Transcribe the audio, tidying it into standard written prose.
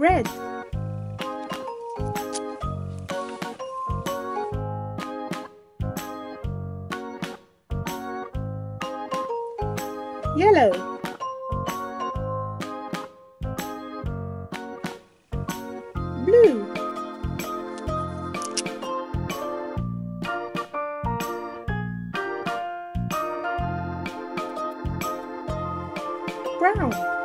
Red. Yellow. Blue. Brown.